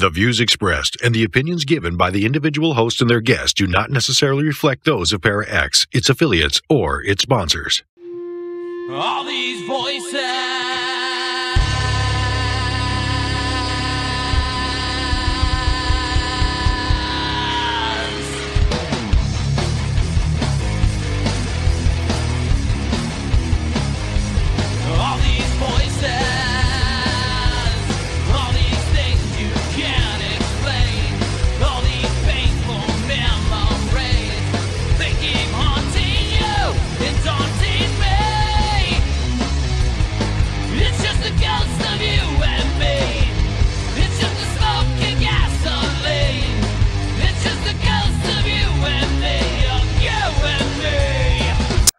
The views expressed and the opinions given by the individual host and their guests do not necessarily reflect those of ParaX, its affiliates, or its sponsors. All these voices.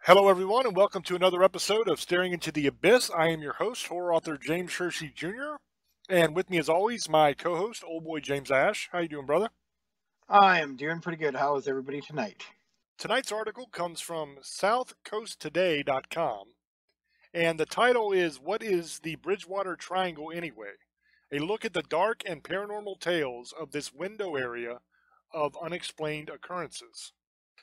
Hello, everyone, and welcome to another episode of Staring into the Abyss. I am your host, horror author James Hershey Jr., and with me, as always, my co-host, old boy James Ashe. How you doing, brother? I am doing pretty good. How is everybody tonight? Tonight's article comes from southcoasttoday.com, and the title is, What is the Bridgewater Triangle Anyway? A look at the dark and paranormal tales of this window area of unexplained occurrences.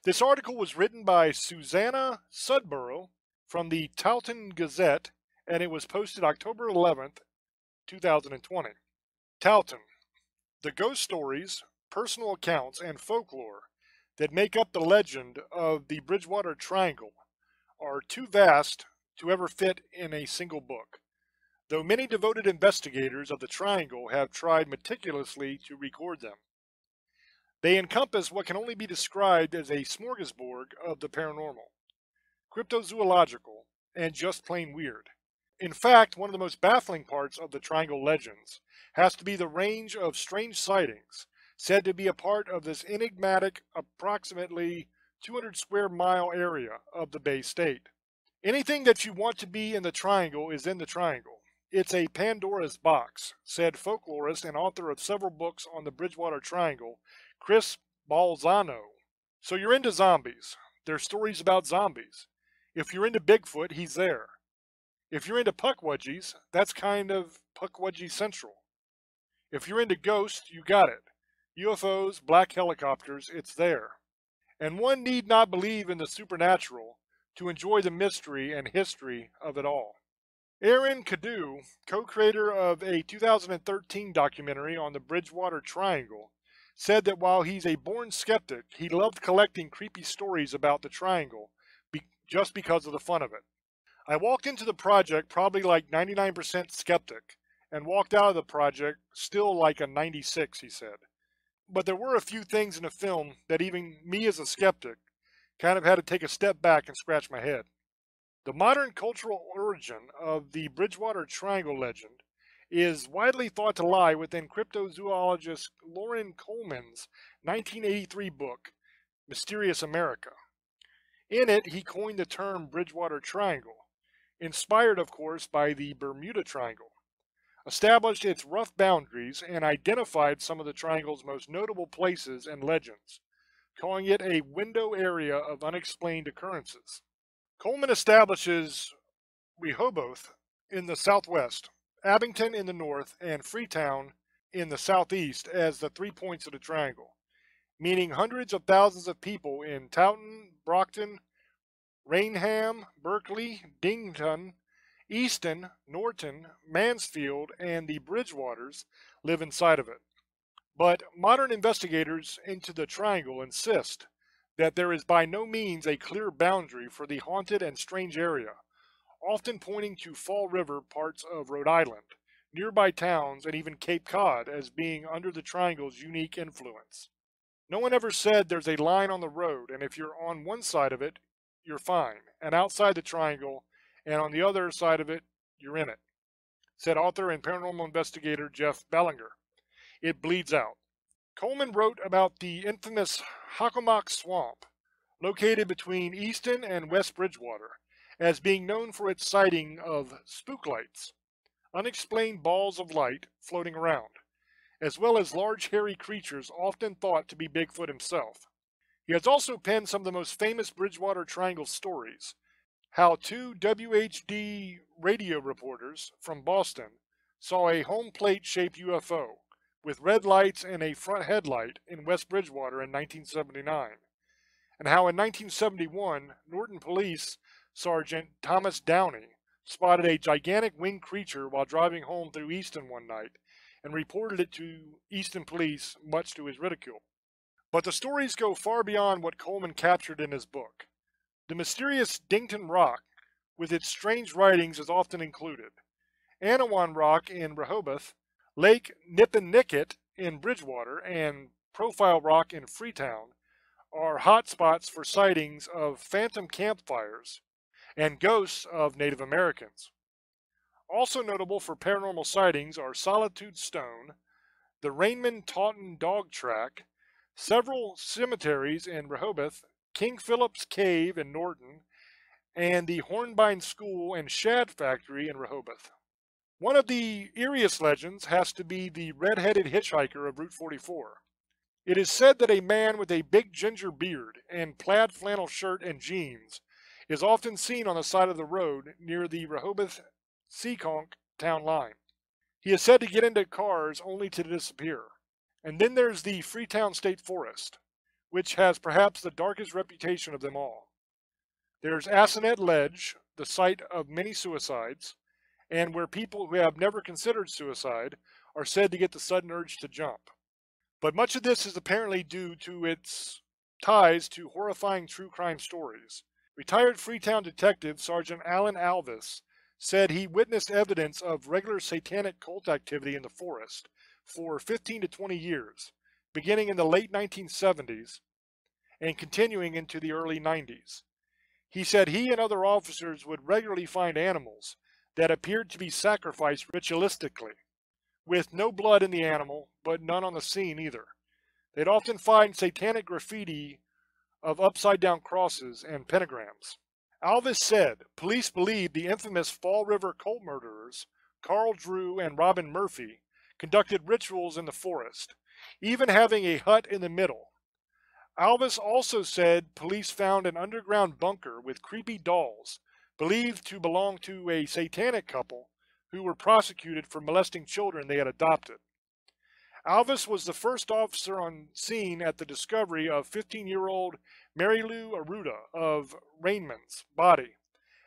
This article was written by Susanna Sudborough from the Taunton Gazette, and it was posted October 11th, 2020. Taunton, the ghost stories, personal accounts, and folklore that make up the legend of the Bridgewater Triangle are too vast to ever fit in a single book, though many devoted investigators of the triangle have tried meticulously to record them. They encompass what can only be described as a smorgasbord of the paranormal, cryptozoological, and just plain weird. In fact, one of the most baffling parts of the Triangle legends has to be the range of strange sightings said to be a part of this enigmatic, approximately 200 square mile area of the Bay State. Anything that you want to be in the Triangle is in the Triangle. It's a Pandora's box, said folklorist and author of several books on the Bridgewater Triangle, Chris Balzano. So you're into zombies. There's stories about zombies. If you're into Bigfoot, he's there. If you're into Puckwudgies, that's kind of Puckwudgie Central. If you're into ghosts, you got it. UFOs, black helicopters, it's there. And one need not believe in the supernatural to enjoy the mystery and history of it all. Aaron Cadu, co-creator of a 2013 documentary on the Bridgewater Triangle, said that while he's a born skeptic, he loved collecting creepy stories about the Triangle just because of the fun of it. I walked into the project probably like 99% skeptic and walked out of the project still like a 96, he said. But there were a few things in the film that even me as a skeptic kind of had to take a step back and scratch my head. The modern cultural origin of the Bridgewater Triangle legend is widely thought to lie within cryptozoologist Lauren Coleman's 1983 book, Mysterious America. In it, he coined the term Bridgewater Triangle, inspired, of course, by the Bermuda Triangle, established its rough boundaries, and identified some of the triangle's most notable places and legends, calling it a window area of unexplained occurrences. Coleman establishes Rehoboth in the southwest, Abington in the north, and Freetown in the southeast as the 3 points of the triangle, meaning hundreds of thousands of people in Taunton, Brockton, Rainham, Berkeley, Dighton, Easton, Norton, Mansfield, and the Bridgewaters live inside of it. But modern investigators into the triangle insist that there is by no means a clear boundary for the haunted and strange area, often pointing to Fall River, parts of Rhode Island, nearby towns, and even Cape Cod as being under the triangle's unique influence. No one ever said there's a line on the road, and if you're on one side of it, you're fine, and outside the triangle, and on the other side of it, you're in it, said author and paranormal investigator Jeff Ballinger. It bleeds out. Coleman wrote about the infamous Hockomock Swamp, located between Easton and West Bridgewater, as being known for its sighting of spook lights, unexplained balls of light floating around, as well as large hairy creatures often thought to be Bigfoot himself. He has also penned some of the most famous Bridgewater Triangle stories, how two WHD radio reporters from Boston saw a home plate-shaped UFO with red lights and a front headlight in West Bridgewater in 1979, and how in 1971 Norton Police Sergeant Thomas Downey spotted a gigantic winged creature while driving home through Easton one night and reported it to Easton police, much to his ridicule. But the stories go far beyond what Coleman captured in his book. The mysterious Dighton Rock, with its strange writings, is often included. Anawan Rock in Rehoboth, Lake Nippinicket in Bridgewater, and Profile Rock in Freetown are hotspots for sightings of phantom campfires and ghosts of Native Americans. Also notable for paranormal sightings are Solitude Stone, the Rainman Taunton Dog Track, several cemeteries in Rehoboth, King Philip's Cave in Norton, and the Hornbein School and Shad Factory in Rehoboth. One of the eeriest legends has to be the red-headed hitchhiker of Route 44. It is said that a man with a big ginger beard and plaid flannel shirt and jeans is often seen on the side of the road near the Rehoboth-Seekonk town line. He is said to get into cars only to disappear. And then there's the Freetown State Forest, which has perhaps the darkest reputation of them all. There's Assonet Ledge, the site of many suicides, and where people who have never considered suicide are said to get the sudden urge to jump. But much of this is apparently due to its ties to horrifying true crime stories. Retired Freetown detective Sergeant Alan Alvis said he witnessed evidence of regular satanic cult activity in the forest for 15 to 20 years, beginning in the late 1970s and continuing into the early 90s. He said he and other officers would regularly find animals that appeared to be sacrificed ritualistically, with no blood in the animal, but none on the scene either. They'd often find satanic graffiti of upside-down crosses and pentagrams. Alvis said police believed the infamous Fall River cult murderers, Carl Drew and Robin Murphy, conducted rituals in the forest, even having a hut in the middle. Alvis also said police found an underground bunker with creepy dolls, believed to belong to a satanic couple who were prosecuted for molesting children they had adopted. Alvis was the first officer on scene at the discovery of 15-year-old Mary Lou Arruda of Rainman's body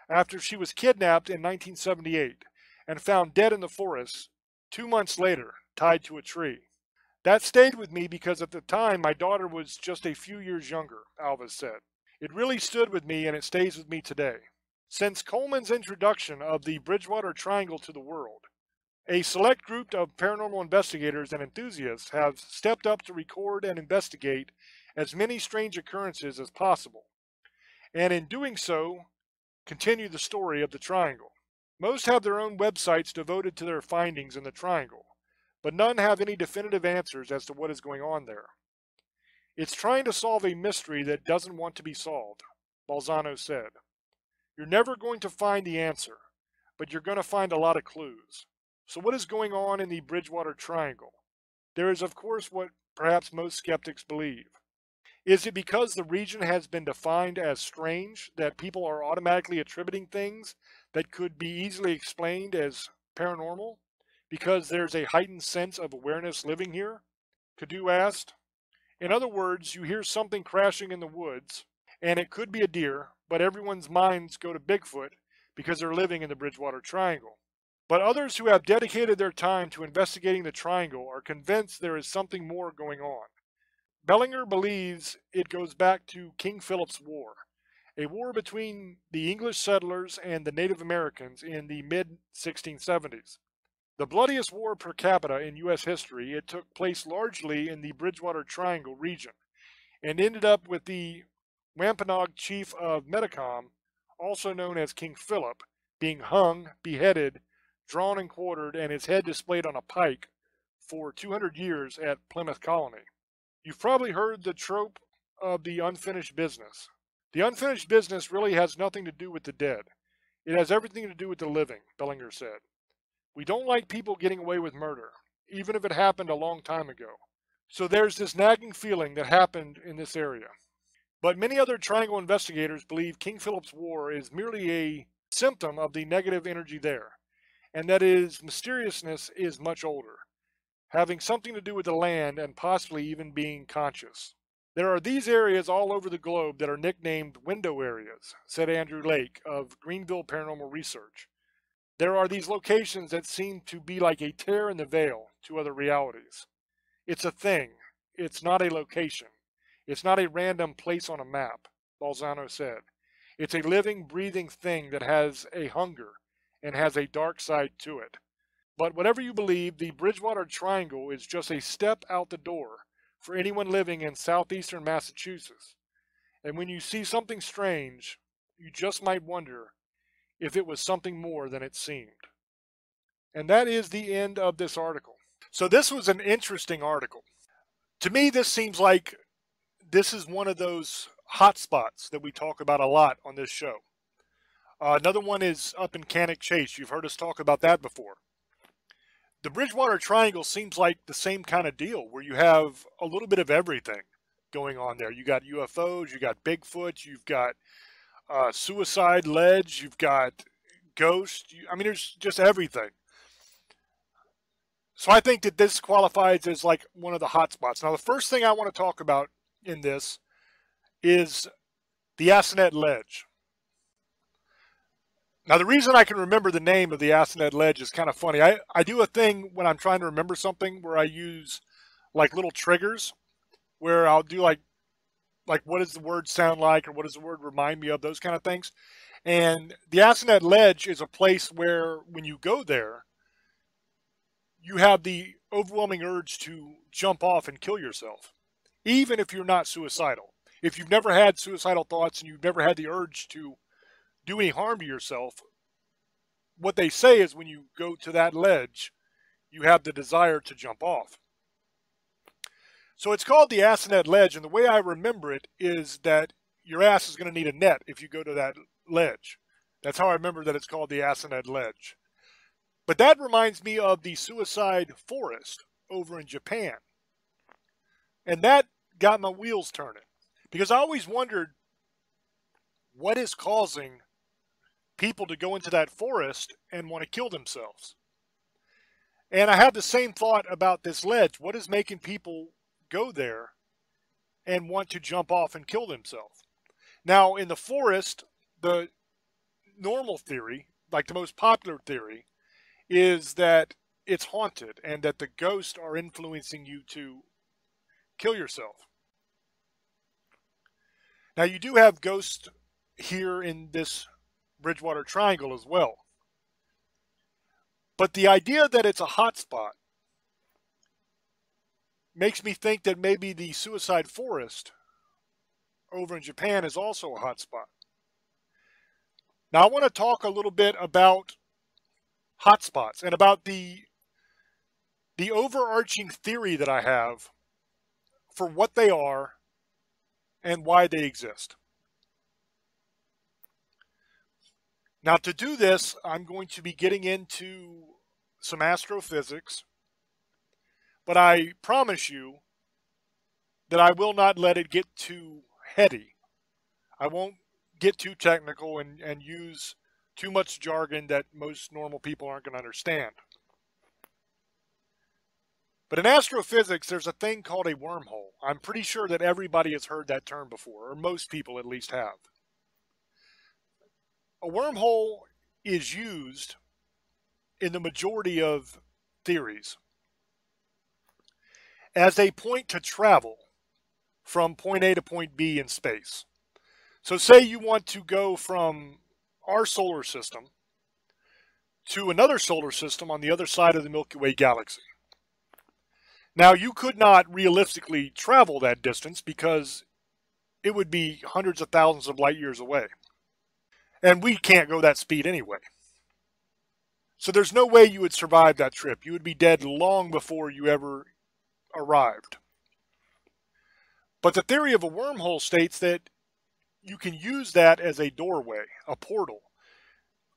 after she was kidnapped in 1978 and found dead in the forest 2 months later, tied to a tree. That stayed with me because at the time my daughter was just a few years younger, Alvis said. It really stood with me and it stays with me today. Since Coleman's introduction of the Bridgewater Triangle to the world, a select group of paranormal investigators and enthusiasts have stepped up to record and investigate as many strange occurrences as possible, and in doing so, continue the story of the triangle. Most have their own websites devoted to their findings in the triangle, but none have any definitive answers as to what is going on there. It's trying to solve a mystery that doesn't want to be solved, Balzano said. You're never going to find the answer, but you're going to find a lot of clues. So what is going on in the Bridgewater Triangle? There is, of course, what perhaps most skeptics believe. Is it because the region has been defined as strange that people are automatically attributing things that could be easily explained as paranormal because there's a heightened sense of awareness living here? Cadu asked. In other words, you hear something crashing in the woods, and it could be a deer, but everyone's minds go to Bigfoot because they're living in the Bridgewater Triangle. But others who have dedicated their time to investigating the triangle are convinced there is something more going on. Ballinger believes it goes back to King Philip's War, a war between the English settlers and the Native Americans in the mid-1670s. The bloodiest war per capita in U.S. history, it took place largely in the Bridgewater Triangle region and ended up with the Wampanoag chief of Metacom, also known as King Philip, being hung, beheaded, drawn and quartered, and his head displayed on a pike for 200 years at Plymouth Colony. You've probably heard the trope of the unfinished business. The unfinished business really has nothing to do with the dead. It has everything to do with the living, Bellinger said. We don't like people getting away with murder, even if it happened a long time ago. So there's this nagging feeling that happened in this area. But many other triangle investigators believe King Philip's War is merely a symptom of the negative energy there, and that its mysteriousness is much older. having something to do with the land, and possibly even being conscious. There are these areas all over the globe that are nicknamed window areas, said Andrew Lake of Greenville Paranormal Research. There are these locations that seem to be like a tear in the veil to other realities. It's a thing. It's not a location. It's not a random place on a map, Balzano said. It's a living, breathing thing that has a hunger and has a dark side to it. But whatever you believe, the Bridgewater Triangle is just a step out the door for anyone living in southeastern Massachusetts. And when you see something strange, you just might wonder if it was something more than it seemed. And that is the end of this article. So this was an interesting article. To me, this seems like this is one of those hot spots that we talk about a lot on this show. Another one is up in Canic Chase. You've heard us talk about that before. The Bridgewater Triangle seems like the same kind of deal where you have a little bit of everything going on there. You got UFOs, you got Bigfoot, you've got Suicide Ledge, you've got ghosts. I mean, there's just everything. So I think that this qualifies as like one of the hot spots. Now, the first thing I want to talk about in this is the Assonet Ledge. Now, the reason I can remember the name of the Assonet Ledge is kind of funny. I do a thing when I'm trying to remember something where I use like little triggers where I'll do like what does the word sound like, or what does the word remind me of, those kind of things. And the Assonet Ledge is a place where when you go there, you have the overwhelming urge to jump off and kill yourself, even if you're not suicidal. If you've never had suicidal thoughts and you've never had the urge to do any harm to yourself, what they say is when you go to that ledge, you have the desire to jump off. So it's called the Assonet Ledge, and the way I remember it is that your ass is going to need a net if you go to that ledge. That's how I remember that it's called the Assonet Ledge. But that reminds me of the Suicide Forest over in Japan. And that got my wheels turning, because I always wondered what is causing people to go into that forest and want to kill themselves. And I have the same thought about this ledge. What is making people go there and want to jump off and kill themselves? Now, in the forest, the normal theory, like the most popular theory, is that it's haunted and that the ghosts are influencing you to kill yourself. Now, you do have ghosts here in this Bridgewater Triangle as well. But the idea that it's a hot spot makes me think that maybe the Suicide Forest over in Japan is also a hot spot. Now, I want to talk a little bit about hot spots and about the overarching theory that I have for what they are and why they exist. Now, to do this, I'm going to be getting into some astrophysics, but I promise you that I will not let it get too heady. I won't get too technical and use too much jargon that most normal people aren't going to understand. But in astrophysics, there's a thing called a wormhole. I'm pretty sure that everybody has heard that term before, or most people at least have. A wormhole is used in the majority of theories as a point to travel from point A to point B in space. So say you want to go from our solar system to another solar system on the other side of the Milky Way galaxy. Now, you could not realistically travel that distance because it would be hundreds of thousands of light years away. And we can't go that speed anyway. So there's no way you would survive that trip. You would be dead long before you ever arrived. But the theory of a wormhole states that you can use that as a doorway, a portal,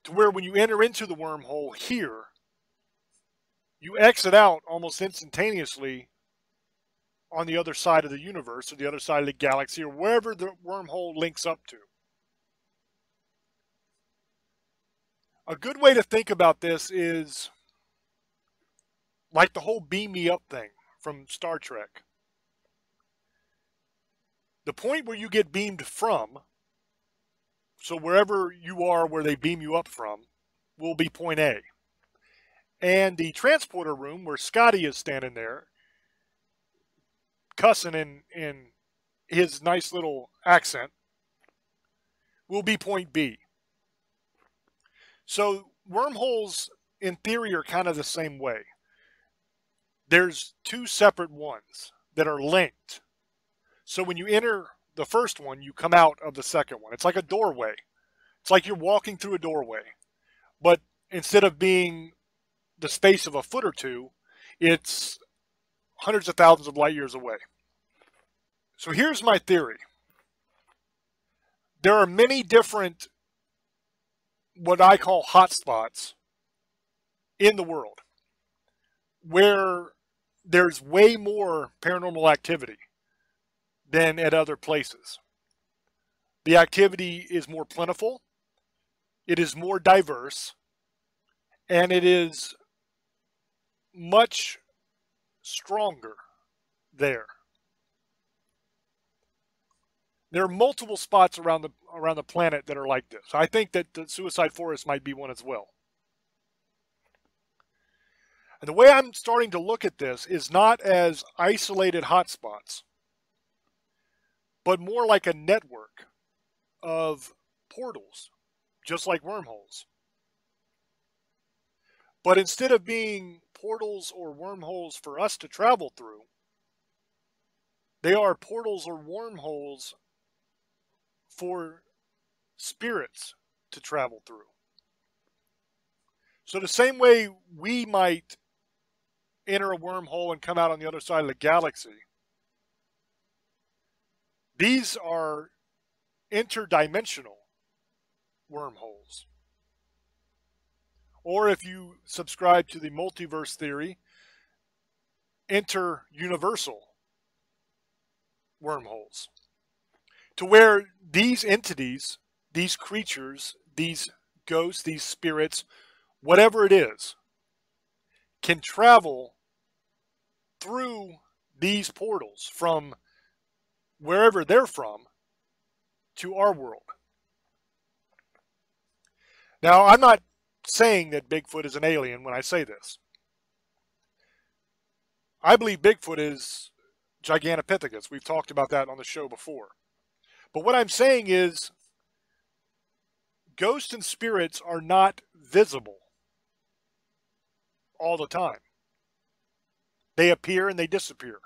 to where when you enter into the wormhole here, you exit out almost instantaneously on the other side of the universe, or the other side of the galaxy, or wherever the wormhole links up to. A good way to think about this is Like the whole beam me up thing from Star Trek. The point where you get beamed from, so wherever you are where they beam you up from, will be point A. And the transporter room where Scotty is standing there, cussing in his nice little accent, will be point B. So wormholes, in theory, are kind of the same way. There's two separate ones that are linked. So when you enter the first one, you come out of the second one. It's like a doorway. It's like you're walking through a doorway. But instead of being the space of a foot or two, it's hundreds of thousands of light years away. So here's my theory. There are many different, what I call hotspots, in the world where there's way more paranormal activity than at other places. The activity is more plentiful, it is more diverse, and it is much stronger there. There are multiple spots around the planet that are like this. I think that the Suicide Forest might be one as well. And the way I'm starting to look at this is not as isolated hotspots, but more like a network of portals, just like wormholes. But instead of being portals or wormholes for us to travel through, they are portals or wormholes for spirits to travel through. So the same way we might enter a wormhole and come out on the other side of the galaxy, these are interdimensional wormholes. Or if you subscribe to the multiverse theory, interuniversal wormholes. To where these entities, these creatures, these ghosts, these spirits, whatever it is, can travel through these portals from wherever they're from to our world. Now, I'm not saying that Bigfoot is an alien when I say this. I believe Bigfoot is Gigantopithecus. We've talked about that on the show before. But what I'm saying is ghosts and spirits are not visible all the time. They appear and they disappear.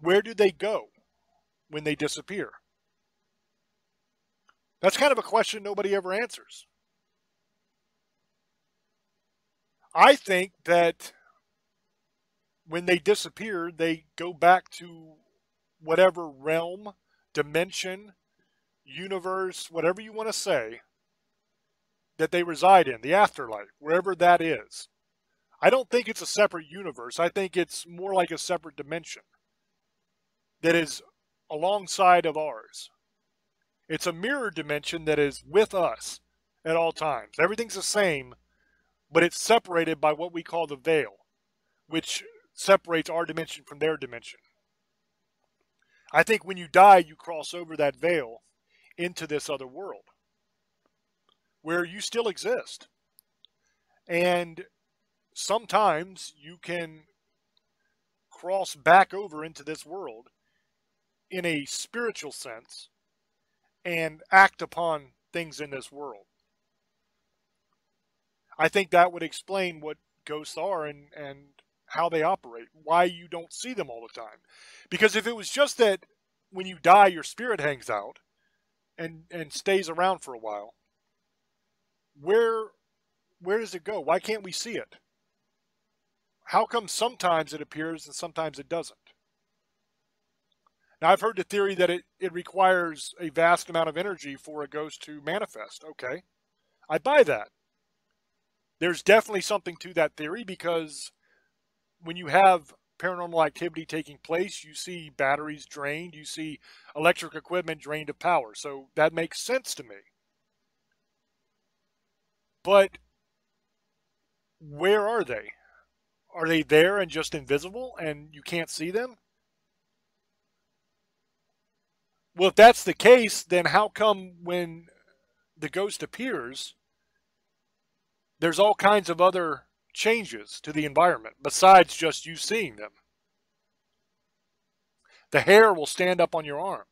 Where do they go when they disappear? That's kind of a question nobody ever answers. I think that when they disappear, they go back to whatever realm, dimension, universe, whatever you want to say, that they reside in, the afterlife, wherever that is. I don't think it's a separate universe. I think it's more like a separate dimension that is alongside of ours. It's a mirror dimension that is with us at all times. Everything's the same, but it's separated by what we call the veil, which separates our dimension from their dimension. I think when you die, you cross over that veil into this other world where you still exist. And sometimes you can cross back over into this world in a spiritual sense and act upon things in this world. I think that would explain what ghosts are and how they operate, why you don't see them all the time. Because if it was just that when you die, your spirit hangs out and stays around for a while, where does it go? Why can't we see it? How come sometimes it appears and sometimes it doesn't? Now, I've heard the theory that it requires a vast amount of energy for a ghost to manifest. Okay, I buy that. There's definitely something to that theory, because when you have paranormal activity taking place, you see batteries drained, you see electric equipment drained of power. So that makes sense to me. But where are they? Are they there and just invisible and you can't see them? Well, if that's the case, then how come when the ghost appears, there's all kinds of other changes to the environment besides just you seeing them? The hair will stand up on your arm.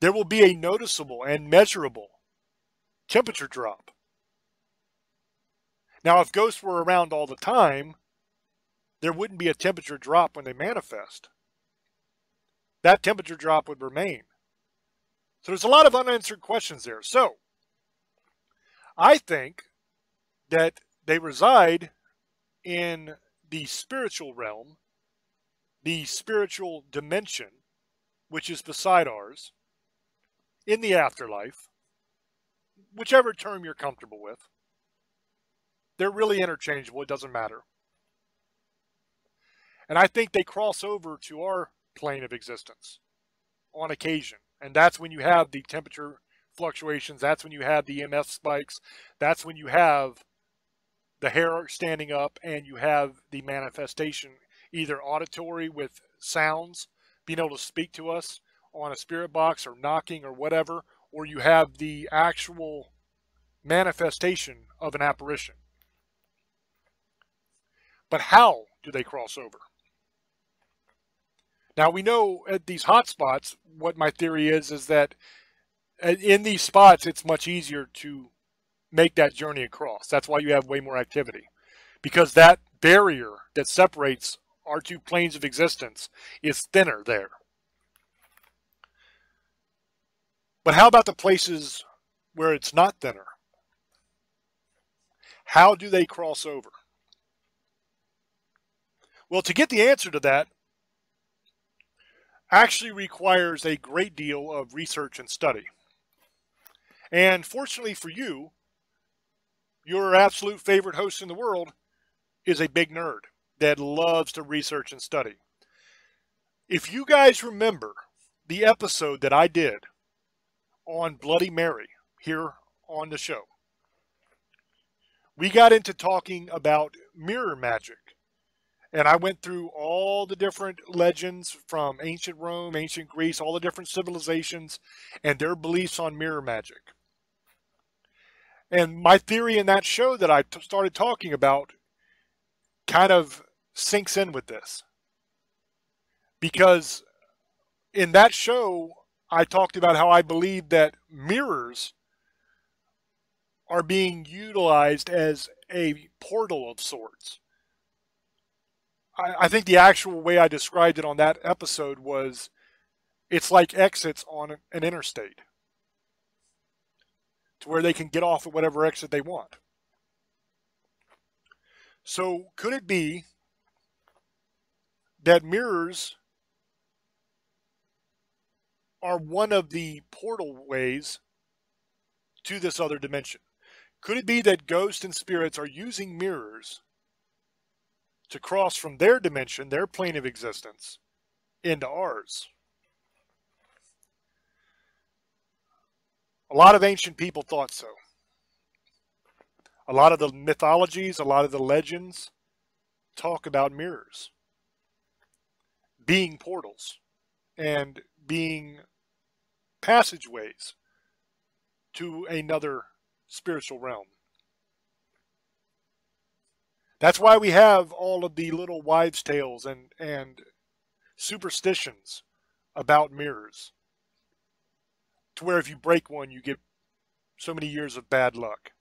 There will be a noticeable and measurable temperature drop. Now, if ghosts were around all the time, there wouldn't be a temperature drop when they manifest. That temperature drop would remain. So there's a lot of unanswered questions there. So I think that they reside in the spiritual realm, the spiritual dimension, which is beside ours, in the afterlife, whichever term you're comfortable with. They're really interchangeable. It doesn't matter. And I think they cross over to our plane of existence on occasion. And that's when you have the temperature fluctuations. That's when you have the EMF spikes. That's when you have the hair standing up and you have the manifestation, either auditory with sounds, being able to speak to us on a spirit box or knocking or whatever, or you have the actual manifestation of an apparition. But how do they cross over? Now, we know at these hot spots, what my theory is that in these spots, it's much easier to make that journey across. That's why you have way more activity, because that barrier that separates our two planes of existence is thinner there. But how about the places where it's not thinner? How do they cross over? Well, to get the answer to that actually requires a great deal of research and study. And fortunately for you, your absolute favorite host in the world is a big nerd that loves to research and study. If you guys remember the episode that I did on Bloody Mary here on the show, we got into talking about mirror magic. And I went through all the different legends from ancient Rome, ancient Greece, all the different civilizations and their beliefs on mirror magic. And my theory in that show that I started talking about kind of sinks in with this. Because in that show, I talked about how I believe that mirrors are being utilized as a portal of sorts. I think the actual way I described it on that episode was it's like exits on an interstate to where they can get off at whatever exit they want. So could it be that mirrors are one of the portal ways to this other dimension? Could it be that ghosts and spirits are using mirrors to cross from their dimension, their plane of existence, into ours? A lot of ancient people thought so. A lot of the mythologies, a lot of the legends talk about mirrors being portals and being passageways to another spiritual realm. That's why we have all of the little wives' tales and superstitions about mirrors, to where if you break one, you get so many years of bad luck.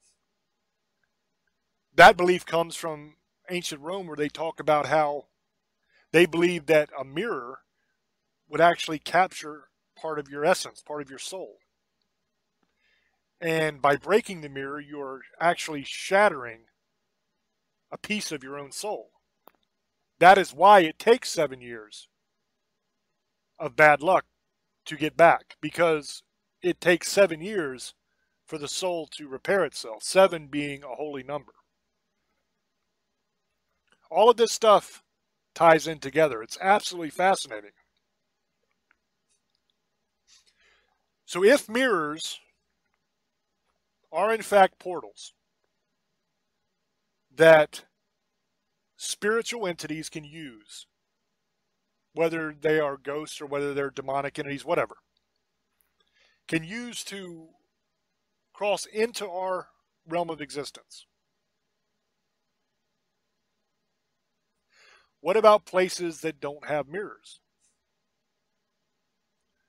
That belief comes from ancient Rome, where they talk about how they believed that a mirror would actually capture part of your essence, part of your soul. And by breaking the mirror, you're actually shattering a piece of your own soul. That is why it takes 7 years of bad luck to get back, because it takes 7 years for the soul to repair itself, 7 being a holy number. All of this stuff ties in together. It's absolutely fascinating. So if mirrors are in fact portals, that spiritual entities can use, whether they are ghosts or whether they're demonic entities, whatever, can use to cross into our realm of existence. What about places that don't have mirrors?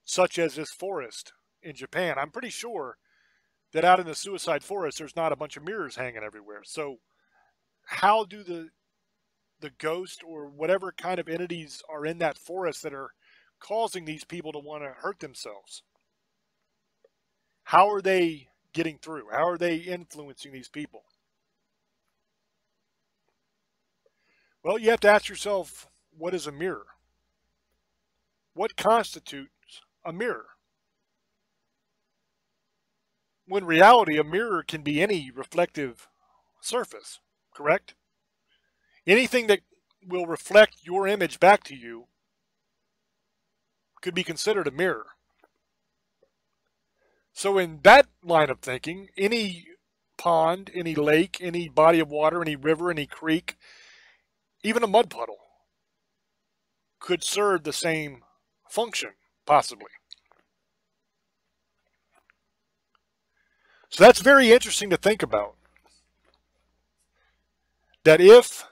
Such as this forest in Japan. I'm pretty sure that out in the suicide forest, there's not a bunch of mirrors hanging everywhere. So how do the ghost or whatever kind of entities are in that forest that are causing these people to want to hurt themselves? How are they getting through? How are they influencing these people? Well, you have to ask yourself, what is a mirror? What constitutes a mirror? When in reality, a mirror can be any reflective surface, correct? Anything that will reflect your image back to you could be considered a mirror. So in that line of thinking, any pond, any lake, any body of water, any river, any creek, even a mud puddle could serve the same function, possibly. So that's very interesting to think about. That if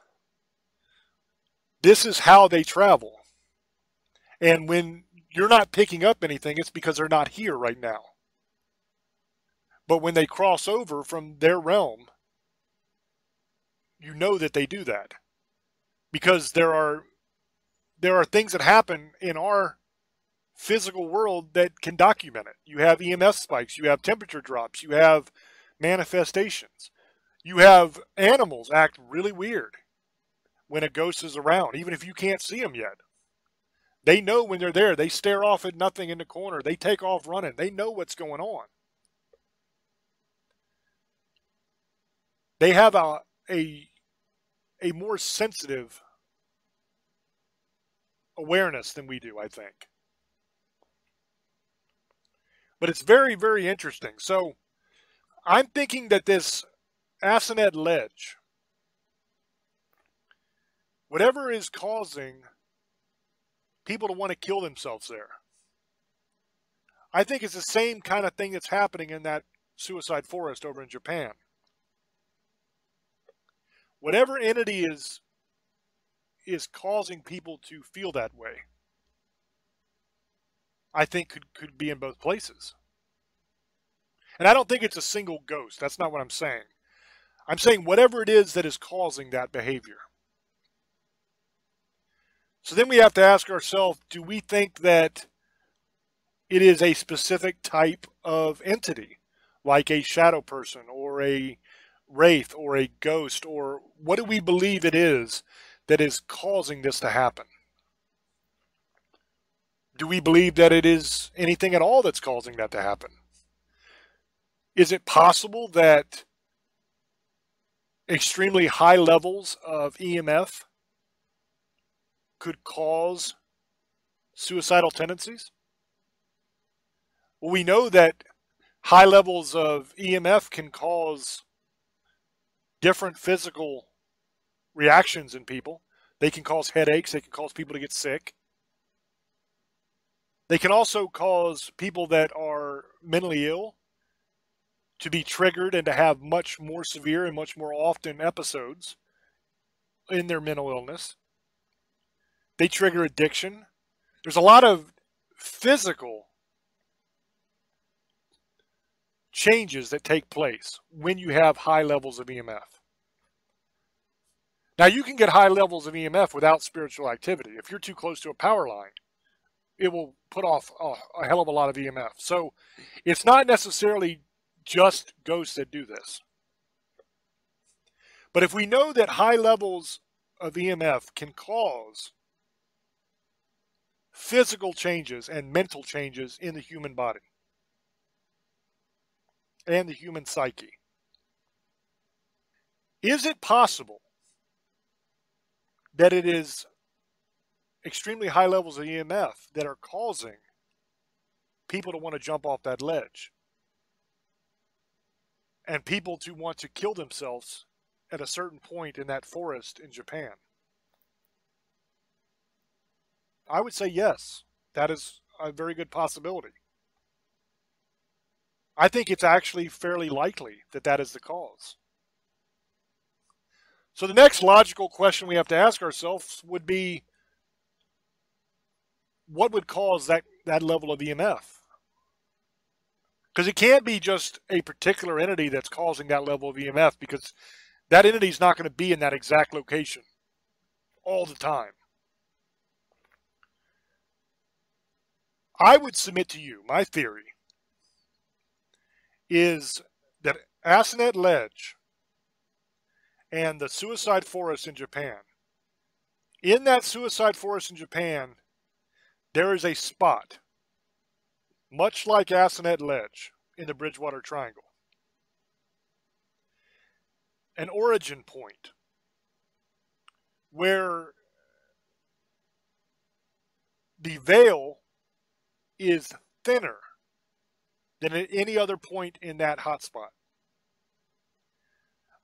this is how they travel, and when you're not picking up anything, it's because they're not here right now. But when they cross over from their realm, you know that they do that. Because there are things that happen in our physical world that can document it. You have EMF spikes, you have temperature drops, you have manifestations. You have animals act really weird when a ghost is around, even if you can't see them yet. They know when they're there. They stare off at nothing in the corner. They take off running. They know what's going on. They have a more sensitive awareness than we do, I think. But it's very, very interesting. So I'm thinking that this Assonet Ledge, whatever is causing people to want to kill themselves there, I think it's the same kind of thing that's happening in that suicide forest over in Japan. Whatever entity is causing people to feel that way, I think could be in both places. And I don't think it's a single ghost. That's not what I'm saying. I'm saying whatever it is that is causing that behavior. So then we have to ask ourselves, do we think that it is a specific type of entity, like a shadow person or a wraith or a ghost, or what do we believe it is that is causing this to happen? Do we believe that it is anything at all that's causing that to happen? Is it possible that extremely high levels of EMF could cause suicidal tendencies? Well, we know that high levels of EMF can cause different physical reactions in people. They can cause headaches. They can cause people to get sick. They can also cause people that are mentally ill to be triggered and to have much more severe and much more often episodes in their mental illness. They trigger addiction. There's a lot of physical changes that take place when you have high levels of EMF. Now, you can get high levels of EMF without spiritual activity. If you're too close to a power line, it will put off a hell of a lot of EMF. So it's not necessarily just ghosts that do this. But if we know that high levels of EMF can cause physical changes and mental changes in the human body and the human psyche, is it possible that it is extremely high levels of EMF that are causing people to want to jump off that ledge and people to want to kill themselves at a certain point in that forest in Japan? I would say yes. That is a very good possibility. I think it's actually fairly likely that that is the cause. So the next logical question we have to ask ourselves would be, what would cause that level of EMF? Because it can't be just a particular entity that's causing that level of EMF, because that entity is not going to be in that exact location all the time. I would submit to you, my theory is that Assonet Ledge and the suicide forest in Japan, in that suicide forest in Japan, there is a spot, much like Assonet Ledge in the Bridgewater Triangle, an origin point where the veil is thinner than at any other point in that hotspot.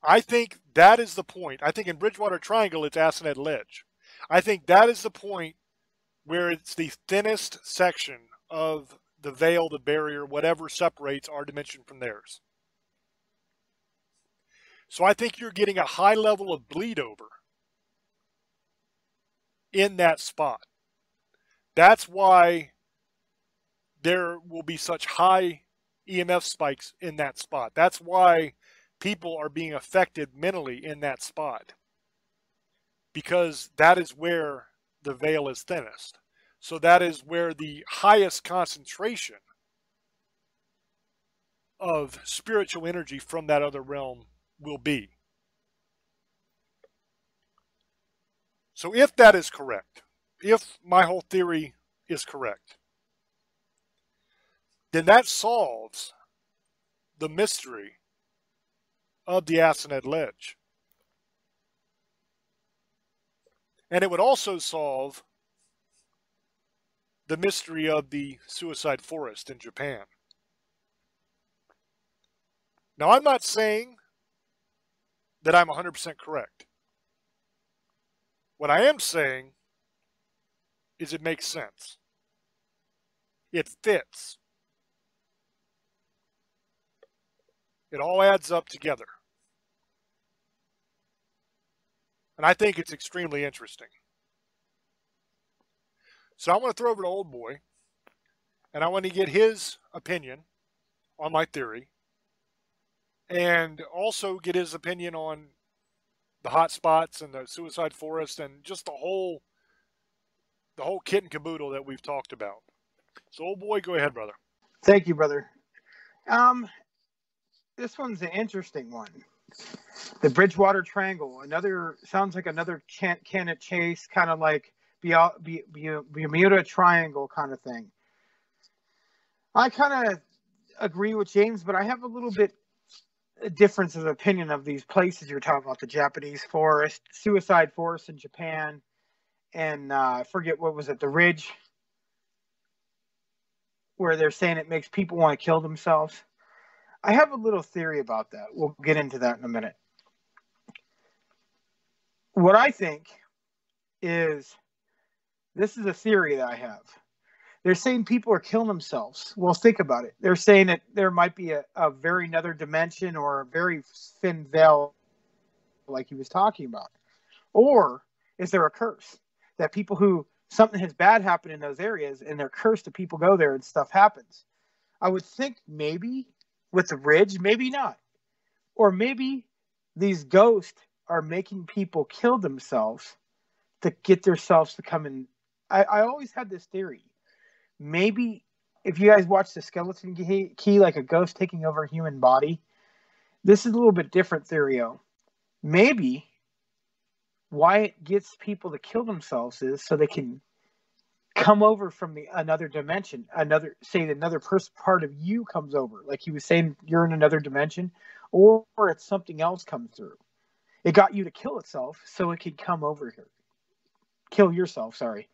I think that is the point. I think in Bridgewater Triangle, it's Assonet Ledge. I think that is the point where it's the thinnest section of the veil, the barrier, whatever separates our dimension from theirs. So I think you're getting a high level of bleed over in that spot. That's why there will be such high EMF spikes in that spot. That's why people are being affected mentally in that spot, because that is where the veil is thinnest. So that is where the highest concentration of spiritual energy from that other realm will be. So if that is correct, if my whole theory is correct, then that solves the mystery of the Assonet Ledge. And it would also solve the mystery of the suicide forest in Japan. Now, I'm not saying that I'm 100% correct. What I am saying is it makes sense. It fits. It all adds up together. And I think it's extremely interesting. So I want to throw over to Old Boy, and I want to get his opinion on my theory, and also get his opinion on the hot spots and the suicide forest and just the whole kit and caboodle that we've talked about. So Old Boy, go ahead, brother. Thank you, brother. This one's an interesting one. The Bridgewater Triangle, sounds like another can of chase, kind of like Bermuda Triangle kind of thing. I kind of agree with James, but I have a little bit difference of opinion of these places you're talking about, the Japanese forest, suicide forest in Japan, and I forget what was it, the ridge, where they're saying it makes people want to kill themselves. I have a little theory about that. We'll get into that in a minute. What I think is, this is a theory that I have. They're saying people are killing themselves. Well, think about it. They're saying that there might be another dimension or a very thin veil like he was talking about. Or is there a curse that people who, something has bad happened in those areas and they're cursed to people go there and stuff happens? I would think maybe with the ridge, maybe not. Or maybe these ghosts are making people kill themselves to get themselves to come in. I always had this theory. Maybe if you guys watch The Skeleton Key, like a ghost taking over a human body, this is a little bit different theory. Maybe why it gets people to kill themselves is so they can come over from another dimension, part of you comes over. Like he was saying, you're in another dimension, or it's something else comes through. It got you to kill itself so it could come over here. Kill yourself, sorry.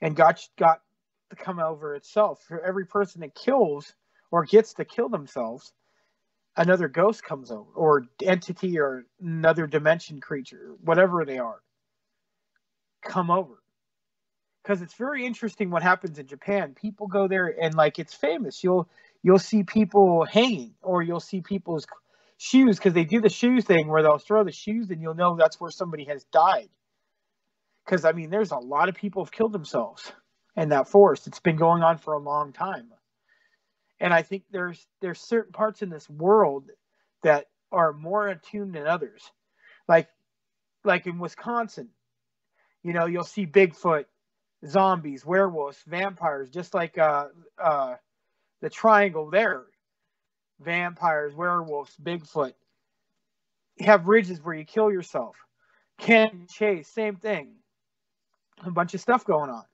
And got to come over itself. For every person that kills or gets to kill themselves, another ghost comes over, or entity, or another dimension creature, whatever they are, come over. Because it's very interesting what happens in Japan. People go there and, like, it's famous. You'll see people hanging, or you'll see people's shoes, because they do the shoes thing where they'll throw the shoes and you'll know that's where somebody has died. Because, I mean, there's a lot of people have killed themselves in that forest. It's been going on for a long time. And I think there's certain parts in this world that are more attuned than others. Like in Wisconsin, you know, you'll see Bigfoot, zombies, werewolves, vampires, just like the triangle there. Vampires, werewolves, Bigfoot. You have ridges where you kill yourself. Ken Chase, same thing. A bunch of stuff going on.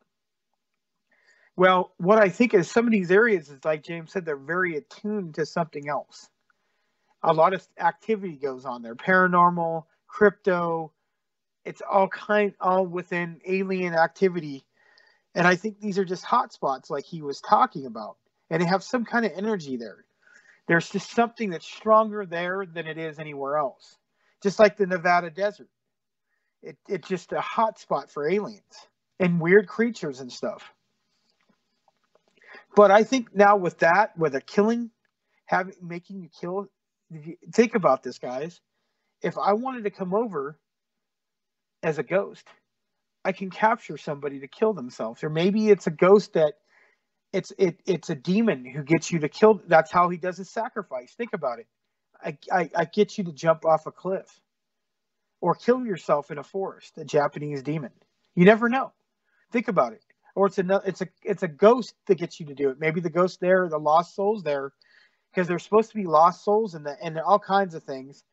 Well, what I think is some of these areas is, like James said, they're very attuned to something else. A lot of activity goes on there. Paranormal, crypto, it's all within alien activity. And I think these are just hot spots like he was talking about. And they have some kind of energy there. There's just something that's stronger there than it is anywhere else. Just like the Nevada desert. It's just a hot spot for aliens and weird creatures and stuff. But I think now with that, with a killing, making you kill, think about this, guys. If I wanted to come over as a ghost, I can capture somebody to kill themselves. Or maybe it's a ghost that it's a demon who gets you to kill. That's how he does his sacrifice. Think about it. I get you to jump off a cliff or kill yourself in a forest, a Japanese demon. You never know. Think about it. Or it's a ghost that gets you to do it. Maybe the ghost there, the lost souls there, because there's supposed to be lost souls and all kinds of things.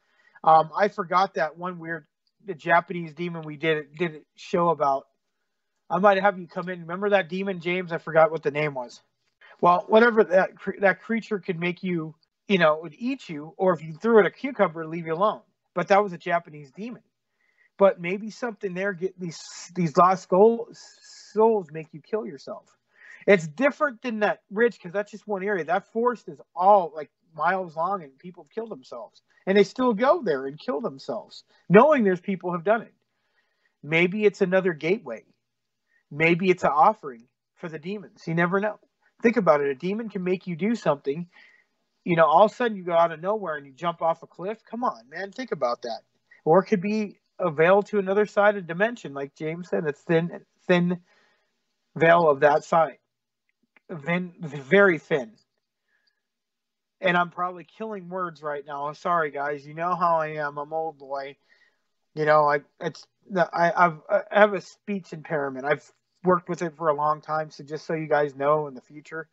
I forgot that one weird the Japanese demon we did a show about. I might have you come in. Remember that demon, James? I forgot what the name was. Well, whatever that creature could make you, you know, it would eat you, or if you threw it a cucumber, leave you alone. But that was a Japanese demon. But maybe something there, get these lost souls make you kill yourself. It's different than that ridge, because that's just one area. That forest is all like miles long, and people have killed themselves, and they still go there and kill themselves, knowing there's people have done it. Maybe it's another gateway. Maybe it's an offering for the demons. You never know. Think about it. A demon can make you do something. You know, all of a sudden you go out of nowhere and you jump off a cliff. Come on, man. Think about that. Or it could be a veil to another side of dimension, like James said. It's thin veil of that side. Very thin. And I'm probably killing words right now. I'm sorry, guys. You know how I am. I'm old boy. You know, I have a speech impairment. I've worked with it for a long time. So just so you guys know, in the future,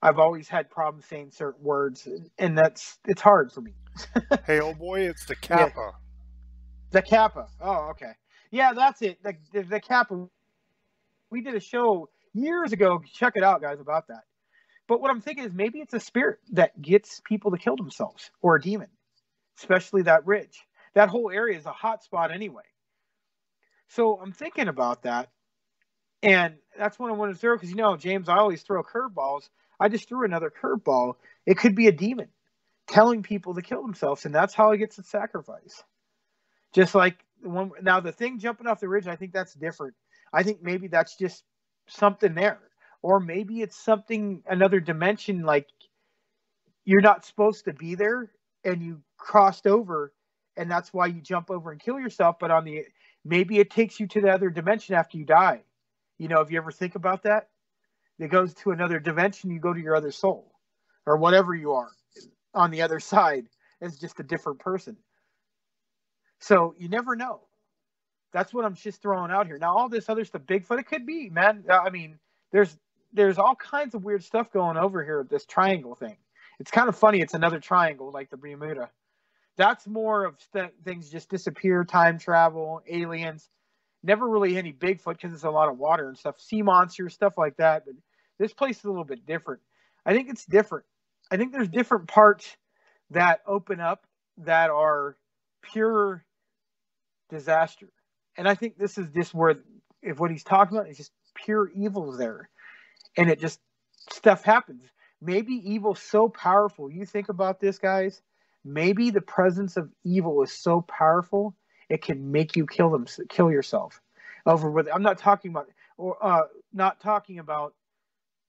I've always had problems saying certain words, and it's hard for me. Hey, old boy, it's the Kappa. Yeah. The Kappa. Oh, okay. Yeah, that's it. The Kappa. We did a show years ago. Check it out, guys, about that. But what I'm thinking is maybe it's a spirit that gets people to kill themselves, or a demon, especially that ridge. That whole area is a hot spot anyway. So I'm thinking about that, and that's what I wanted to throw, because, you know, James, I always throw curveballs. I just threw another curveball. It could be a demon telling people to kill themselves, and that's how it gets its sacrifice. Just like now the thing jumping off the ridge, I think that's different. I think maybe that's just something there. Or maybe it's something, another dimension, like you're not supposed to be there and you crossed over, and that's why you jump over and kill yourself. But maybe it takes you to the other dimension after you die. You know, if you ever think about that, it goes to another dimension, you go to your other soul or whatever you are on the other side. It's just a different person. So you never know. That's what I'm just throwing out here. Now, all this other stuff, Bigfoot, it could be, man. I mean, there's all kinds of weird stuff going over here with this triangle thing. It's kind of funny. It's another triangle like the Bermuda. That's more of things just disappear, time travel, aliens. Never really any Bigfoot, because it's a lot of water and stuff. Sea monsters, stuff like that. But this place is a little bit different. I think it's different. I think there's different parts that open up that are pure disaster. And I think this is just where, if what he's talking about is just pure evil there. And it just, stuff happens. Maybe evil's so powerful. You think about this, guys. Maybe the presence of evil is so powerful it can make you kill yourself. Over with. I'm not talking about,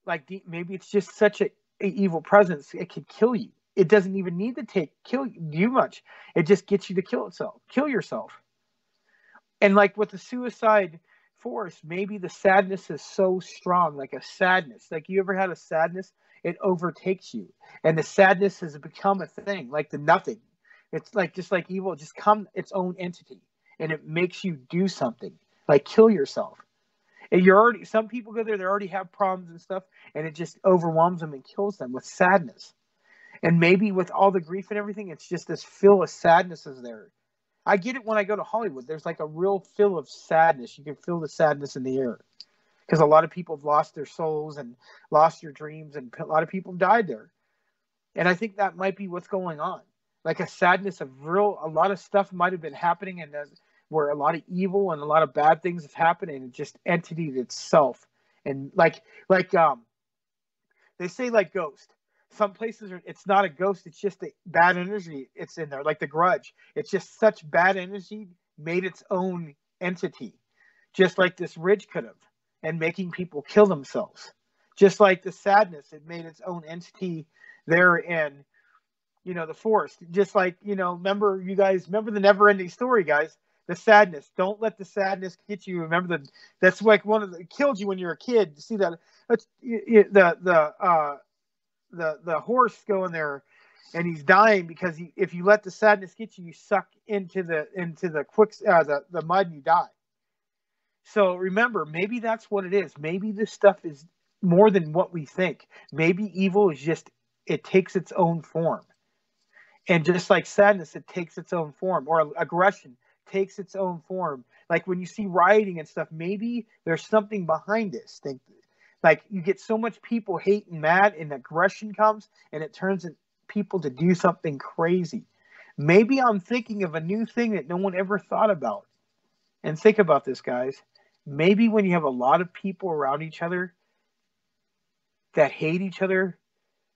like maybe it's just such an evil presence it could kill you. It doesn't even need to kill you much. It just gets you to kill yourself. And like with the suicide force, maybe the sadness is so strong, like a sadness. Like you ever had a sadness? It overtakes you, and the sadness has become a thing, like the nothing. It's like just like evil, just come its own entity, and it makes you do something, like kill yourself. And you're already, some people go there, they already have problems and stuff, and it just overwhelms them and kills them with sadness. And maybe with all the grief and everything, it's just this feel of sadness is there. I get it when I go to Hollywood. There's like a real feel of sadness. You can feel the sadness in the air because a lot of people have lost their souls and lost their dreams, and a lot of people died there. And I think that might be what's going on. Like a sadness of real, a lot of stuff might have been happening, and where a lot of evil and a lot of bad things have happened, and it just entities itself. And like they say like ghost. Some places are, it's not a ghost, it's just the bad energy it's in there, like the Grudge. It's just such bad energy made its own entity, just like this ridge could have, and making people kill themselves. Just like the sadness, it made its own entity there in, you know, the forest. Just like, you know, remember, you guys, remember the Never-Ending Story, guys? The sadness. Don't let the sadness get you. Remember the, that's like one of the, it killed you when you were a kid. See that, that's, the horse going there, and he's dying because he, if you let the sadness get you, you suck into the the mud, and you die. So remember, maybe that's what it is. Maybe this stuff is more than what we think. Maybe evil is just, it takes its own form, and just like sadness, it takes its own form, or aggression takes its own form. Like when you see rioting and stuff, maybe there's something behind this. Think. Like, you get so much people hate and mad, and aggression comes, and it turns people to do something crazy. Maybe I'm thinking of a new thing that no one ever thought about. And think about this, guys. Maybe when you have a lot of people around each other that hate each other,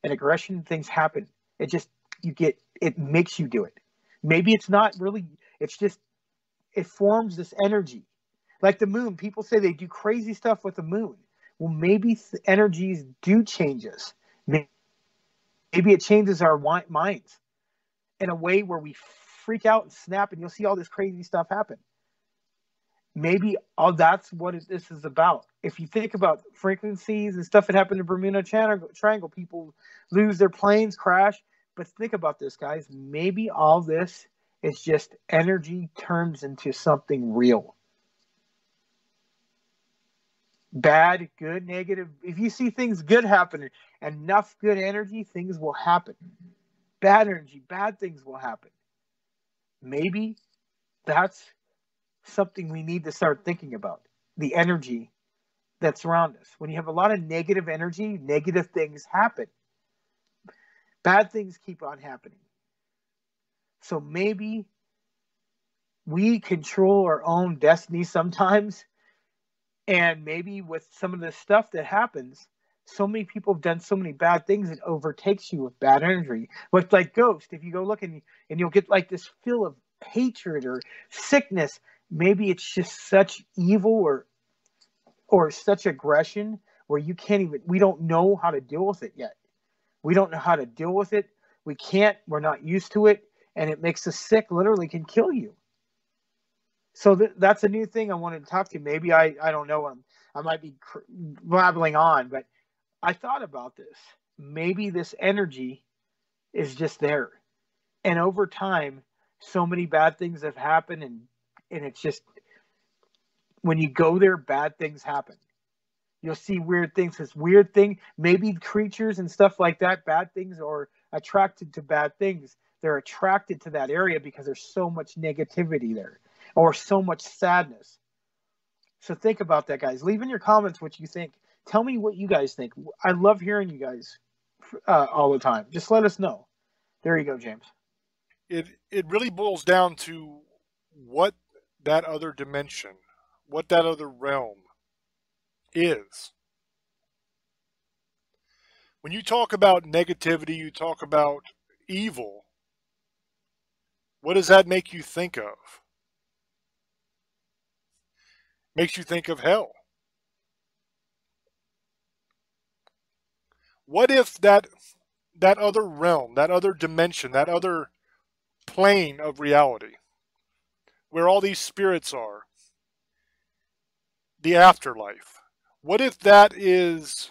and aggression, things happen. It just, you get, it makes you do it. Maybe it's not really, it's just, it forms this energy. Like the moon, people say they do crazy stuff with the moon. Well, maybe energies do change us. Maybe it changes our minds in a way where we freak out and snap, and you'll see all this crazy stuff happen. Maybe all that's what this is about. If you think about frequencies and stuff that happened in Bermuda Triangle, people lose their planes, crash. But think about this, guys. Maybe all this is just energy turns into something real. Bad, good, negative. If you see things good happening, enough good energy, things will happen. Bad energy, bad things will happen. Maybe that's something we need to start thinking about. The energy that's around us. When you have a lot of negative energy, negative things happen. Bad things keep on happening. So maybe we control our own destiny sometimes. And maybe with some of the stuff that happens, so many people have done so many bad things, it overtakes you with bad energy. With like ghost, if you go look and you'll get like this feel of hatred or sickness. Maybe it's just such evil or such aggression where you can't even, we don't know how to deal with it yet. We don't know how to deal with it. We can't, we're not used to it. And it makes us sick, literally can kill you. So that's a new thing I wanted to talk to you. Maybe I don't know. I might be blabbling on, but I thought about this. Maybe this energy is just there. And over time, so many bad things have happened. And it's just, when you go there, bad things happen. You'll see weird things. This weird thing, maybe creatures and stuff like that, bad things are attracted to bad things. They're attracted to that area because there's so much negativity there. Or so much sadness. So think about that, guys. Leave in your comments what you think. Tell me what you guys think. I love hearing you guys all the time. Just let us know. There you go, James. It really boils down to what that other dimension, what that other realm is. When you talk about negativity, you talk about evil, What does that make you think of? Makes you think of hell. What if that other realm, that other dimension, that other plane of reality, where all these spirits are, the afterlife, what if that is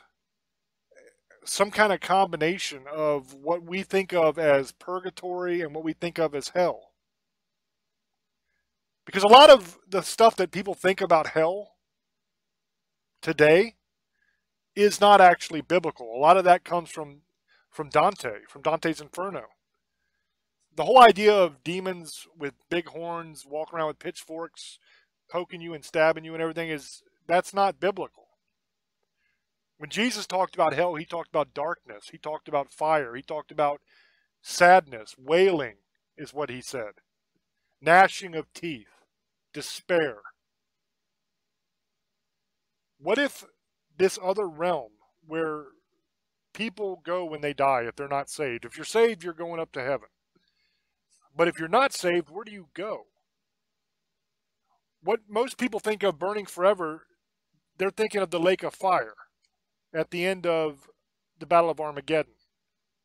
some kind of combination of what we think of as purgatory and what we think of as hell? Because a lot of the stuff that people think about hell today is not actually biblical. A lot of that comes from Dante, from Dante's Inferno. The whole idea of demons with big horns walking around with pitchforks, poking you and stabbing you and everything, that's not biblical. When Jesus talked about hell, he talked about darkness. He talked about fire. He talked about sadness. Wailing is what he said. Gnashing of teeth. Despair. What if this other realm where people go when they die if they're not saved? If you're saved, you're going up to heaven. But if you're not saved, where do you go? What most people think of burning forever, they're thinking of the lake of fire at the end of the Battle of Armageddon,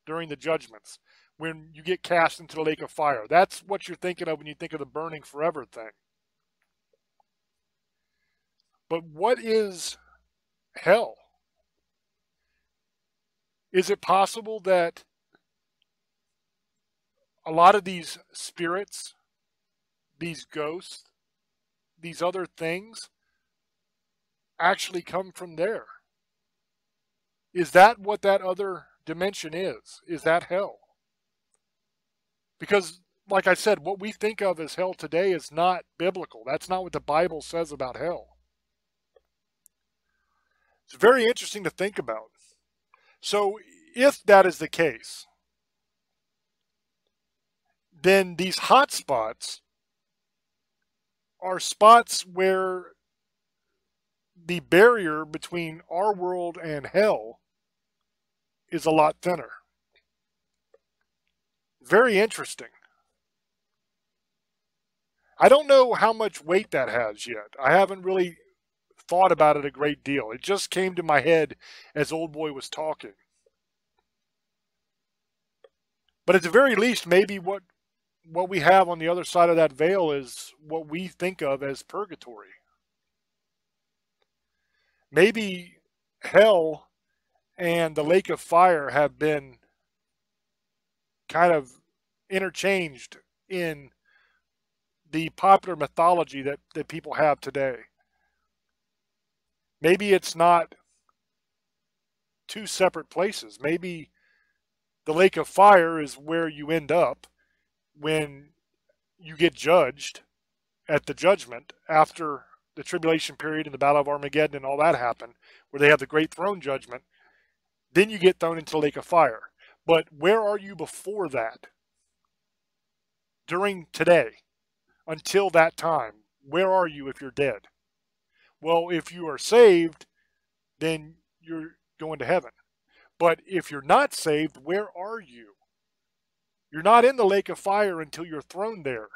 during the judgments, when you get cast into the lake of fire. That's what you're thinking of when you think of the burning forever thing. But what is hell? Is it possible that a lot of these spirits, these ghosts, these other things actually come from there? Is that what that other dimension is? Is that hell? Because, like I said, what we think of as hell today is not biblical. That's not what the Bible says about hell. It's very interesting to think about. So, if that is the case, then these hot spots are spots where the barrier between our world and hell is a lot thinner. Very interesting. I don't know how much weight that has yet. I haven't really thought about it a great deal. It just came to my head as Old Boy was talking. But at the very least, maybe what we have on the other side of that veil is what we think of as purgatory. Maybe hell and the lake of fire have been kind of interchanged in the popular mythology that people have today. Maybe it's not two separate places. Maybe the lake of fire is where you end up when you get judged at the judgment after the tribulation period and the Battle of Armageddon and all that happened, where they have the great throne judgment. Then you get thrown into the lake of fire. But where are you before that? During today, until that time, where are you if you're dead? Well, if you are saved, then you're going to heaven. But if you're not saved, where are you? You're not in the lake of fire until you're thrown there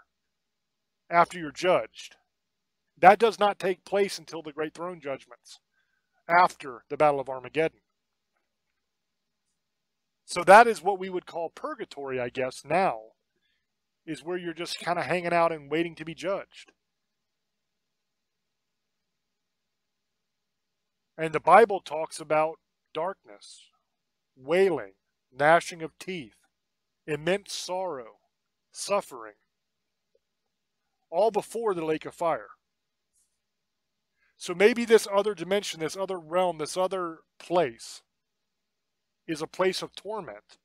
after you're judged. That does not take place until the Great Throne Judgments, after the Battle of Armageddon. So that is what we would call purgatory, I guess, now, is where you're just kind of hanging out and waiting to be judged. And the Bible talks about darkness, wailing, gnashing of teeth, immense sorrow, suffering, all before the lake of fire. So maybe this other dimension, this other realm, this other place is a place of torment.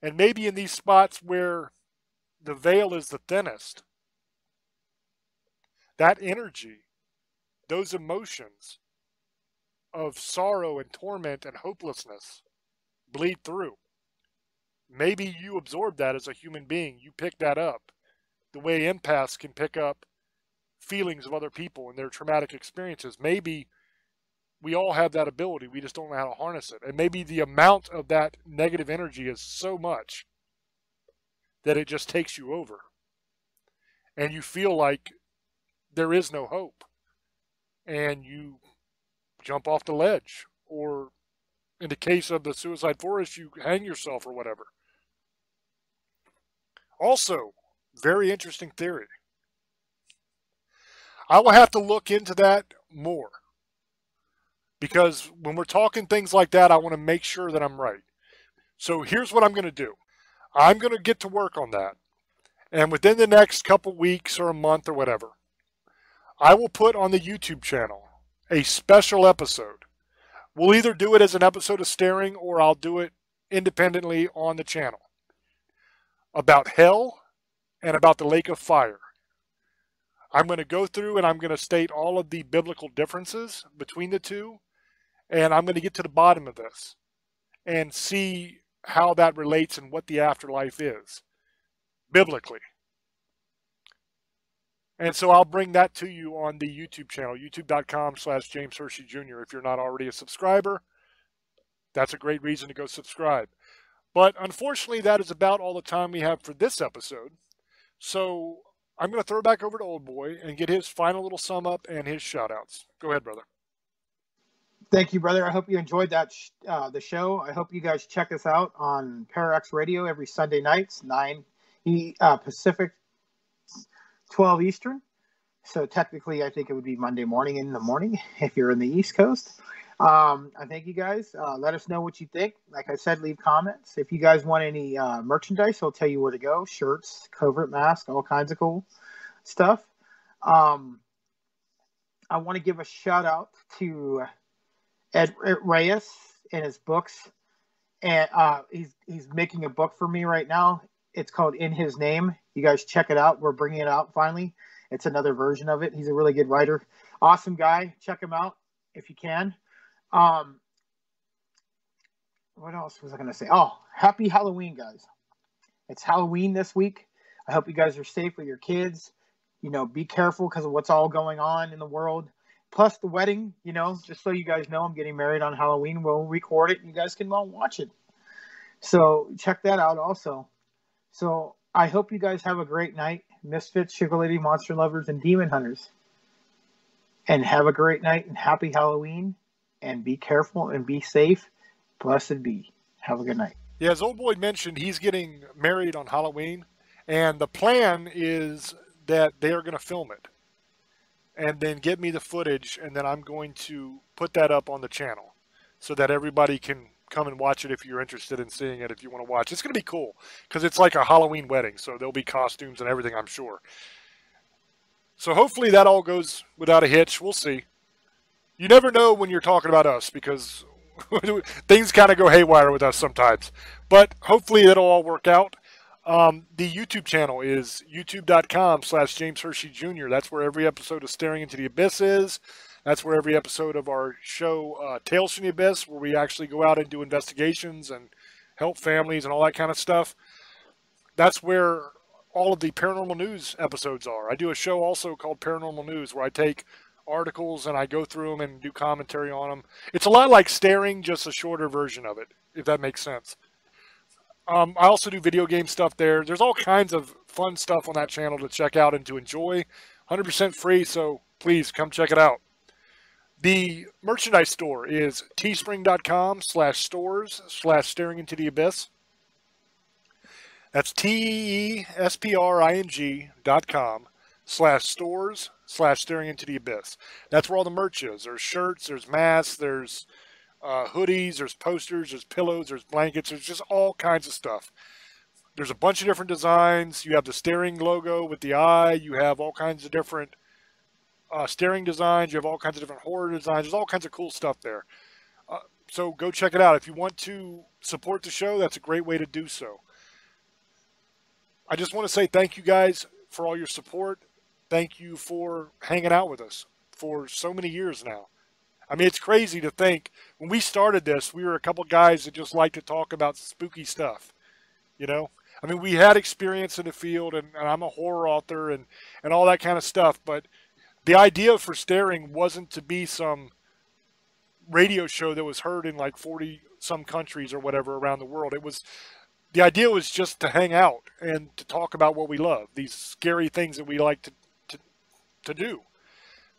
And maybe in these spots where the veil is the thinnest, that energy, those emotions of sorrow and torment and hopelessness bleed through. Maybe you absorb that as a human being. You pick that up the way empaths can pick up feelings of other people and their traumatic experiences. Maybe we all have that ability. We just don't know how to harness it. And maybe the amount of that negative energy is so much that it just takes you over. and you feel like there is no hope, and you jump off the ledge, or in the case of the suicide forest, you hang yourself or whatever. Also, very interesting theory. I will have to look into that more, because when we're talking things like that, I want to make sure that I'm right. So here's what I'm going to do. I'm going to get to work on that. And within the next couple weeks or a month or whatever, I will put on the YouTube channel a special episode. We'll either do it as an episode of Staring, or I'll do it independently on the channel, about hell and about the lake of fire. I'm going to go through and I'm going to state all of the biblical differences between the two, and I'm going to get to the bottom of this and see how that relates and what the afterlife is biblically. And so I'll bring that to you on the YouTube channel, youtube.com/James Hershey Jr. If you're not already a subscriber, that's a great reason to go subscribe. But unfortunately, that is about all the time we have for this episode. So I'm going to throw it back over to Old Boy and get his final little sum up and his shout outs. Go ahead, brother. Thank you, brother. I hope you enjoyed that the show. I hope you guys check us out on ParaX Radio every Sunday nights, 9 Pacific, 12 Eastern. So technically, I think it would be Monday morning in the morning if you're in the East Coast. I thank you guys. Let us know what you think. Like I said, leave comments. If you guys want any merchandise, I'll tell you where to go. Shirts, covert masks, all kinds of cool stuff. I want to give a shout out to Ed Reyes and his books. And he's making a book for me right now. It's called In His Name. You guys check it out. We're bringing it out finally. It's another version of it. He's a really good writer. Awesome guy. Check him out if you can. What else was I going to say? Oh, happy Halloween, guys. It's Halloween this week. I hope you guys are safe with your kids. You know, be careful because of what's all going on in the world. Plus the wedding, you know, just so you guys know, I'm getting married on Halloween. We'll record it. You guys can all watch it. So check that out also. So I hope you guys have a great night, misfits, sugar lady, monster lovers, and demon hunters. And have a great night and happy Halloween. And be careful and be safe. Blessed be. Have a good night. Yeah, as Old Boy mentioned, he's getting married on Halloween. And the plan is that they are going to film it. And then get me the footage. And then I'm going to put that up on the channel, so that everybody can come and watch it if you're interested in seeing it, if you want to watch. It's going to be cool, because it's like a Halloween wedding. So there'll be costumes and everything, I'm sure. So hopefully that all goes without a hitch. We'll see. You never know when you're talking about us, because things kind of go haywire with us sometimes. But hopefully it'll all work out. The YouTube channel is youtube.com/James Hershey Jr. That's where every episode of Staring into the Abyss is. That's where every episode of our show, Tales from the Abyss, where we actually go out and do investigations and help families and all that kind of stuff. That's where all of the paranormal news episodes are. I do a show also called Paranormal News, where I take articles and I go through them and do commentary on them. It's a lot like Staring, just a shorter version of it, if that makes sense. I also do video game stuff there. There's all kinds of fun stuff on that channel to check out and to enjoy. 100% free, so please come check it out. The merchandise store is teespring.com/stores/staringintotheabyss. That's TEESPRING.com/stores/staring into the abyss. That's where all the merch is. There's shirts, there's masks, there's hoodies, there's posters, there's pillows, there's blankets, there's just all kinds of stuff. There's a bunch of different designs. You have the Staring logo with the eye. You have all kinds of different Staring designs. You have all kinds of different horror designs. There's all kinds of cool stuff there. So go check it out. If you want to support the show, that's a great way to do so. I just want to say thank you guys for all your support. Thank you for hanging out with us for so many years now. I mean, it's crazy to think when we started this, we were a couple guys that just like to talk about spooky stuff. You know, I mean, we had experience in the field, and I'm a horror author and all that kind of stuff. But the idea for Staring wasn't to be some radio show that was heard in like 40 some countries or whatever around the world. It was the idea was just to hang out and to talk about what we love, these scary things that we like to do.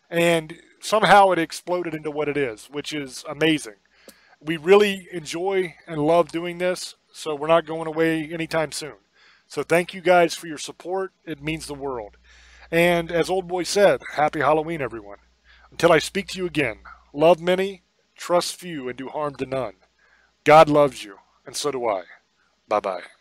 And somehow it exploded into what it is, which is amazing. We really enjoy and love doing this, so we're not going away anytime soon. So thank you guys for your support. It means the world. And as Old Boy said, happy Halloween, everyone. Until I speak to you again, love many, trust few, and do harm to none. God loves you, and so do I. Bye-bye.